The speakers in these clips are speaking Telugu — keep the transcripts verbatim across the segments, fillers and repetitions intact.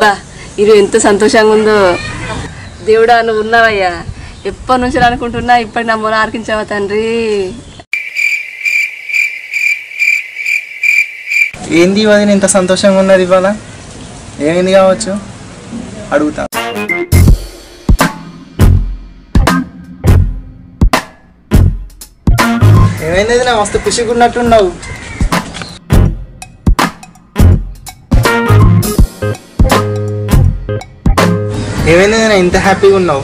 Bah, ini ente santoshanga undo. Devuda nu unnavayya. Eppadi nunchi anukuntunna ippadi na mola arkinchava tandri. Endi vadina inta santoshanga unnadi ivala? Emindi kavachu? Aduguta. Emaindi na mastu khushi gunnatunnavu. ఏమైనా ఇంత హ్యాపీగా ఉన్నావు?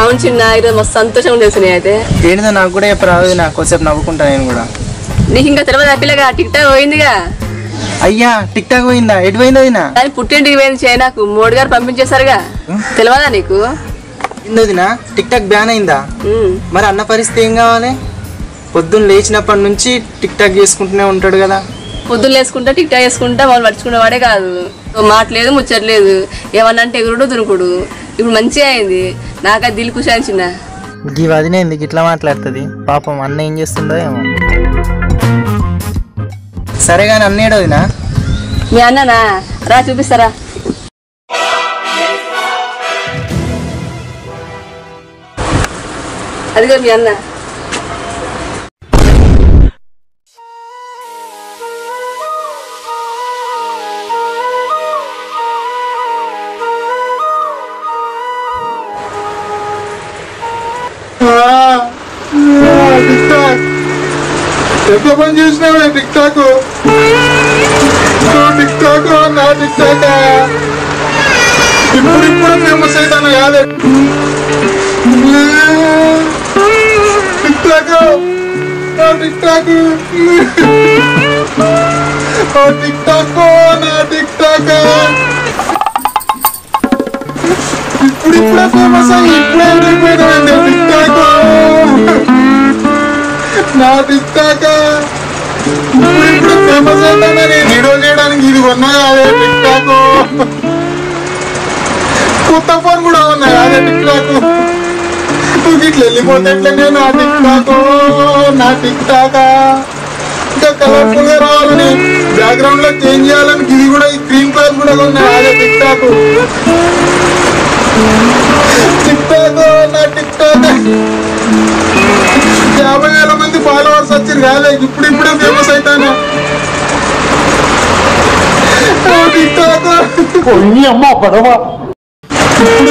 అవును చిన్న, ఈరోజు మస్తు సంతోషంగా ఉండేసి నేనైతే. ఏంటో నాకు కూడా చెప్పరాదు, నాకు కొంచెంసేపు నవ్వుకుంటా నేను కూడా. నీకు ఇంకా తర్వాత హ్యాపీగా టిక్టాక్ పోయిందిగా? అయ్యా టిక్టాక్ పోయిందా? ఎటు పోయిందా? దినా దాని పుట్టింటికి పోయింది చైనాకు, మోడీ గారు పంపించేశారుగా, తెలియదా నీకు? ఏందో దినా టిక్టాక్ బ్యాన్ అయిందా? మరి అన్న పరిస్థితి ఏం కావాలి? పొద్దున్న లేచినప్పటి నుంచి టిక్టాక్ చేసుకుంటూనే ఉంటాడు కదా. పొద్దున్న లేసుకుంటా టిక్టాక్ చేసుకుంటా వాళ్ళు పడుచుకునే వాడే కాదు, మాట్లేదు ముచ్చట్లేదు, ఏమన్నా అంటే ఎగురుడు దురుకుడు. ఇప్పుడు మంచిగా అయింది, నాకు అది దిల్ కుషాయించిన. ఈ వదిన ఎందుకు ఇట్లా మాట్లాడుతుంది పాపం, అన్న ఏం చేస్తుందో ఏమో. సరే కానీ అన్న ఏడోదినా? మీ అన్ననా? రా చూపిస్తారా. అదిగో మీ అన్న. ఎంత పని చేసినావు టిక్టాక్? టిక్టాక్ నా టిక్టాక్ ఇప్పుడు ఇప్పుడు ఫేమస్ అవుతాను కాదే. టిక్టాక్ నా టిక్టాక్ టిక్టాక్ నా టిక్టాక్ ఇప్పుడు ఇప్పుడే ఫేమస్ అయ్యి ఇప్పుడే వెళ్ళిపోయినామండి. టిక్టాక్ నా టిక్టాక్ ఇప్పుడు ఫేమస్ అవుతాను, నేను వీడియో చేయడానికి ఇది కొన్నా కాదే టిక్టాక్. కొత్త ఫోన్ కూడా ఉన్నా కాదే టిక్టాక్. నువ్వు ఇట్లా వెళ్ళిపోతేనే నా టిక్టాక్ నా టిక్టాక్. ఇంకా కలర్ఫుల్ గా రావాలని బ్యాక్గ్రౌండ్ లో చేంజ్ చేయాలని ఇది కూడా ఈ క్రీమ్ కలర్ కూడా ఉన్నా కాదే టిక్టాక్. టిక్టాక్ నా టిక్టాక్ యాభై వేల మంది ఫాలోవర్స్ వచ్చి రాలేదు, ఇప్పుడు ఇప్పుడే ఫేమస్ అవుతాను.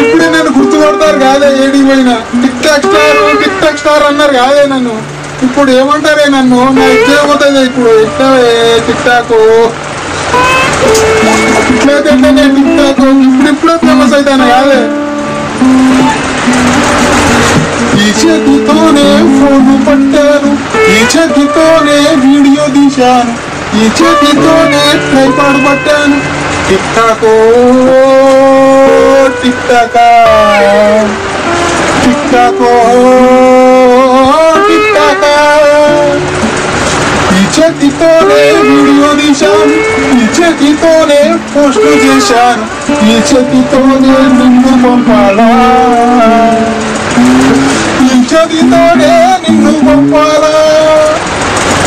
ఇప్పుడే నన్ను గుర్తుపడతారు కాదే, ఏడి పోయినా టిక్టాక్ స్టార్ టిక్టాక్ స్టార్ అన్నారు కాదే నన్ను. ఇప్పుడు ఏమంటారే నన్ను? నాకు ఇట్లేకపోతుంది ఇప్పుడు టిక్టాక్. ఇట్లయితే టిక్టాక్ ఇప్పుడు ఇప్పుడే ఫేమస్ అవుతాను కాదే. ఈ చేతితోనే ఫోను పట్టాను, ఈ చేతితోనే వీడియో తీశాను, ఈ చేతితోనే ట్రైపాడ్ పట్టాను. టిక్టాక్ టిక్టాక్ టిక్టాక్ టిక్టాక్ ఈ చేతితోనే వీడియో తీశాను, ఈ చేతితోనే పోస్ట్ చేశాను, ఈ చేతితోనే నిన్ను పంపాలా, ఈ చేతితోనే నిన్ను పంపాలా.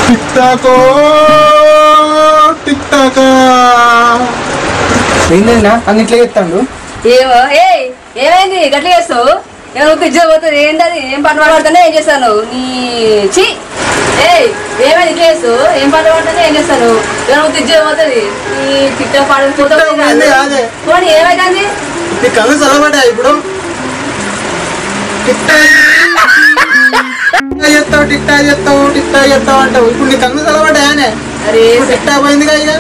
టిక్టాక్ టిక్టాక్ ఏందైనా అని ఇట్లా చెప్తాడు. ఏమో ఏమైంది గట్ల చేస్తావు? ఇజ్జత్ పోతుంది ఏంటి అది? ఏం పాట పాడుతానే ఏం చేస్తాను నీ చి. ఏమైంది ఇట్లా చేస్తావు? ఏం పాట పాడుతానే ఏం చేస్తాను? ఏమైనా ఇజ్జత్ పోతుంది నీ టిక్టాక్ పాడకపోతే ఏమైతుంది? నీ కళ్ళు చల్లబడ్డా ఇప్పుడు చెప్తావు టిక్టాక్ చెప్తావు టిక్టాక్ చెప్తావు అంటావు. ఇప్పుడు నీ కన్ను చదవడానే టిక్టాక్ పోయిందిగా. ఇక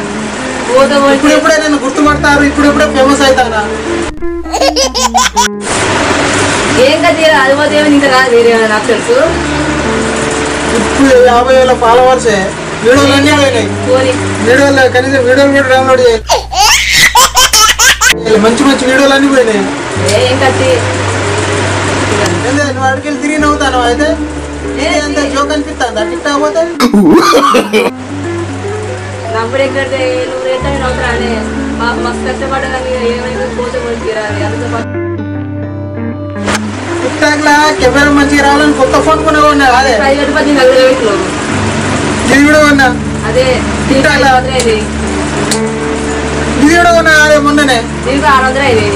ఇప్పుడు ఇప్పుడే నన్ను గుర్తుపడతారు, ఇప్పుడు ఇప్పుడే ఫేమస్ అవుతారా? ఏం కథ అదిమదేవి నీకు రాదు నాకు తెలుసు ఇప్పుడు యాభై వేల ఫాలోవర్సే వీడియోలు అన్నీ అయినాయి వీడియోలు కనీసం వీడియోలు కూడా డౌన్లోడ్ చేయాలి మంచి మంచి వీడియోలు అన్నీ పోయినాయి ఏం కథ నేను వాడికి తిరిగి నవ్వుతాను అయితే ఏంత జోక్ అనిపిస్తుందా టిక్టాక్ పోతే నంబర్ ఎక్కడితే నువ్వు రేట్ అయిన అవసరాలే మాకు మస్తు కష్టపడగా మీరు ఏమైనా పోతే కూడా తీరాలి అందుకే టిక్టాక్ లా కెమెరా మంచిగా రావాలని కొత్త ఫోన్ కొనుక్కున్నా అదే ప్రైవేట్ పది నలభై వేలు ఇది కూడా కొన్నా అదే టిక్టాక్ లా ఇది ఇది కూడా కొన్నా అదే మొన్ననే దీనికి ఆరు వందలు అయింది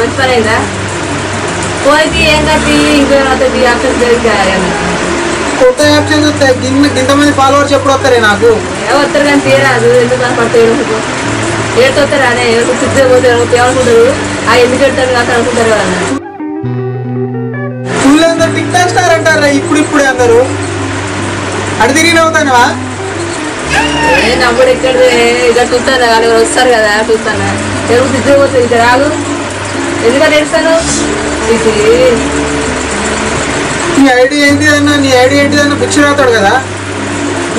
మంచి పని అయిందా పోయి ఏం కట్టి ఇంకేమైనా రియాక్షన్ జరిగారు కొత్త యాప్షన్ వస్తాయి దీన్ని ఇంతమంది ఫాలోవర్స్ ఎప్పుడు వస్తారే నాకు వస్తారు కానీ తీరాదు ఎందుకు పడతాయి ఏడు వస్తారు అనే సిద్ధే పోతారు ఎవరుకుంటారు ఆ ఎందుకు ఎడతారు నాకు అనుకుంటారు కదా ఫుల్ టిక్ టాక్ స్టార్ అంటారా ఇప్పుడు ఇప్పుడే అందరు అటు తిరిగి నవ్వుతానవా నేను అప్పుడు ఎక్కడ ఇక్కడ చూస్తాను కానీ వస్తారు కదా చూస్తాను ఎవరు సిద్ధే పోతారు ఇక్కడ రాదు ఎందుకంటే ఎడతాను నీ ఐడి ఏంటిదన్నా నీ ఐడి ఏంటిదన్నా పిక్చర్ అవుతాడు కదా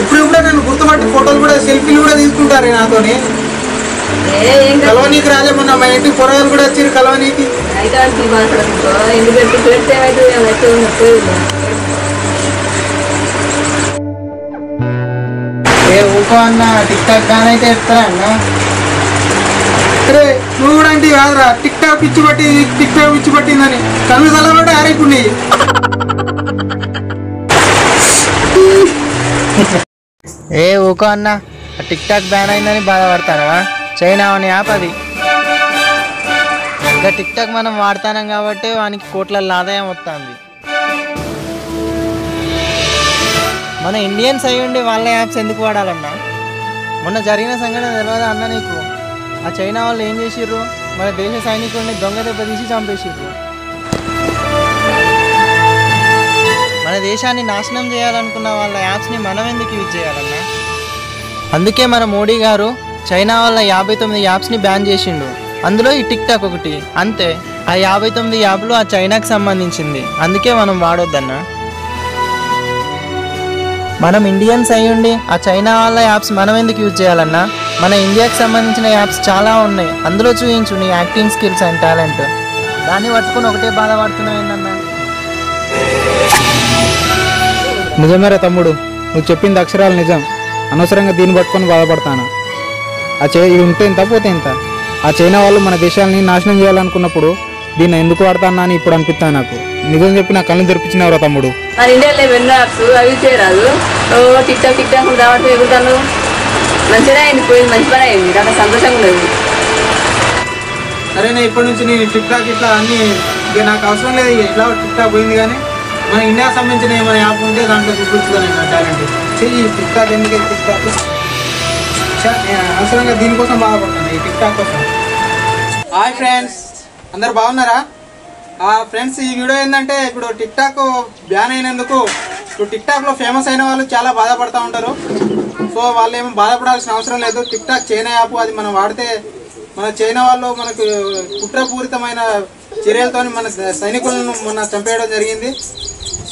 ఇప్పుడు కూడా నన్ను గుర్తుపట్టి ఫోటోలు కూడా సెల్ఫీలు కూడా తీసుకుంటారు నాతోని కలవనీకి రాలేమన్నా మా ఇంటికి పొరగాలు కూడా వచ్చారు కలవనీకి ఏ ఊకో అన్న టిక్ టాక్ గానీ అయితే ఎత్తారా అన్న నువ్వు కూడా అంటే కాదురా టిక్ టాక్ పిచ్చి పట్టి టిక్ టాక్ పిచ్చి పట్టిందని కళ్ళు సలహా కూడా ఆరేపుండి ఏ ఊకో అన్న టిక్ టాక్ బ్యాన్ అయిందని బాధపడతారా చైనా అనే యాప్ అది ఇంకా టిక్ టాక్ మనం వాడతాం కాబట్టి వానికి కోట్లలో ఆదాయం వస్తుంది మన ఇండియన్స్ అయి ఉండి వాళ్ళ యాప్స్ ఎందుకు వాడాలన్నా మొన్న జరిగిన సంఘటన తెలియదా అన్న నీకు ఆ చైనా వాళ్ళు ఏం చేసిర్రు మన దేశ సైనికుల్ని దొంగ దెబ్బ తీసి చంపేసిర్రు మన దేశాన్ని నాశనం చేయాలనుకున్న వాళ్ళ యాప్స్ని మనం ఎందుకు యూజ్ చేయాలన్నా అందుకే మన మోడీ గారు చైనా వాళ్ళ యాభై తొమ్మిది యాప్స్ని బ్యాన్ చేసిండు అందులో ఈ టిక్ టాక్ ఒకటి అంతే ఆ యాభై తొమ్మిది యాప్లు ఆ చైనాకు సంబంధించింది అందుకే మనం వాడొద్దన్నా మనం ఇండియన్స్ అయ్యుండి ఆ చైనా వాళ్ళ యాప్స్ మనం ఎందుకు యూజ్ చేయాలన్నా మన ఇండియాకి సంబంధించిన యాప్స్ చాలా ఉన్నాయి అందులో చూపించు నీ యాక్టింగ్ స్కిల్స్ అండ్ టాలెంట్ దాన్ని పట్టుకుని ఒకటే బాధపడుతున్నావు ఏంటన్నా నిజమేరా తమ్ముడు నువ్వు చెప్పింది అక్షరాలు నిజం అనవసరంగా దీన్ని పట్టుకొని బాధపడతాను ఆ చే ఇది ఉంటే ఇంత పోతే ఇంత ఆ చైనా వాళ్ళు మన దేశాన్ని నాశనం చేయాలనుకున్నప్పుడు దీన్ని ఎందుకు వాడతానా అని ఇప్పుడు అనిపిస్తాను నాకు నిజం చెప్పి నా కళ్ళు తెరిపించినవరా తమ్ముడు అరే నేను ఇప్పటి నుంచి నేను టిక్ టాక్ ఇట్లా అన్ని నాకు అవసరం లేదు ఇట్లా టిక్ టాక్ పోయింది కానీ మన ఇండియాకి సంబంధించిన ఏమైనా యాప్ ఉంటే దాంట్లో చూపించుకోలేదు నా టాలెంట్ చెయ్యి టిక్ టాక్ ఎందుకే టిక్ టాక్ అవసరంగా దీనికోసం బాధపడతాను ఈ టిక్ టాక్ కోసం హాయ్ ఫ్రెండ్స్ అందరు బాగున్నారా ఫ్రెండ్స్ ఈ వీడియో ఏంటంటే ఇప్పుడు టిక్ టాక్ బ్యాన్ అయినందుకు ఇప్పుడు టిక్ టాక్లో ఫేమస్ అయిన వాళ్ళు చాలా బాధపడుతూ ఉంటారు సో వాళ్ళు ఏమో బాధపడాల్సిన అవసరం లేదు టిక్ టాక్ చైనా యాప్ అది మనం వాడితే మన చైనా వాళ్ళు మనకు కుట్రపూరితమైన చర్యలతో మన సైనికులను మన చంపేయడం జరిగింది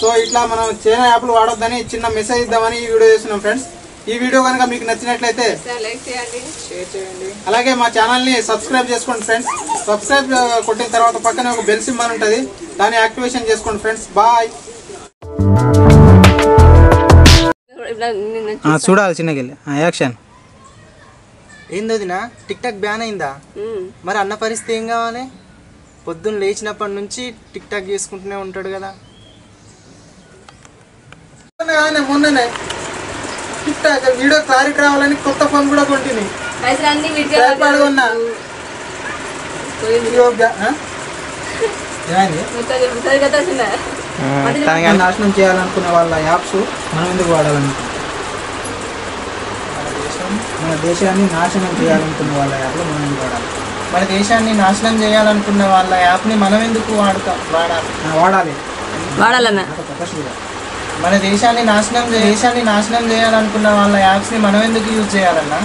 సో ఇట్లా మనం చైనా యాప్లు వాడొద్దని చిన్న మెసేజ్ ఇద్దామని ఈ వీడియో చేస్తున్నాం ఫ్రెండ్స్ ఈ వీడియో కనుక మీకు నచ్చినట్లయితే లైక్ చేయండి షేర్ చేయండి అలాగే మా ఛానల్ని సబ్స్క్రైబ్ చేసుకోండి ఫ్రెండ్స్ సబ్స్క్రైబ్ కొట్టిన తర్వాత పక్కనే ఒక బెల్ సింబల్ ఉంటుంది దాన్ని యాక్టివేషన్ చేసుకోండి ఫ్రెండ్స్ బాయ్ చూడాలి చిన్నకెళ్ళి యాక్షన్ ఏందోదినా టిక్ టాక్ బ్యాన్ అయిందా మరి అన్న పరిస్థితి ఏం కావాలి పొద్దున్న లేచినప్పటి నుంచి టిక్ టాక్ చేసుకుంటూనే ఉంటాడు కదా మొన్ననే టిక్ టాక్ వీడియో క్లారిటీ రావాలని కొత్త ఫోన్ కూడా కొంటిని నాశనం చేయాలనుకున్న వాళ్ళ యాప్స్ మనం ఎందుకు వాడాలనుకుంటున్నాం మన దేశాన్ని నాశనం చేయాలనుకున్న వాళ్ళ యాప్లు మనం ఎందుకు వాడాలి మన దేశాన్ని నాశనం చేయాలనుకున్న వాళ్ళ యాప్ని మనం ఎందుకు వాడుతా వాడాలి వాడాలి వాడాలన్నా మన దేశాన్ని నాశనం దేశాన్ని నాశనం చేయాలనుకున్న వాళ్ళ యాప్స్ని మనం ఎందుకు యూజ్ చేయాలన్నా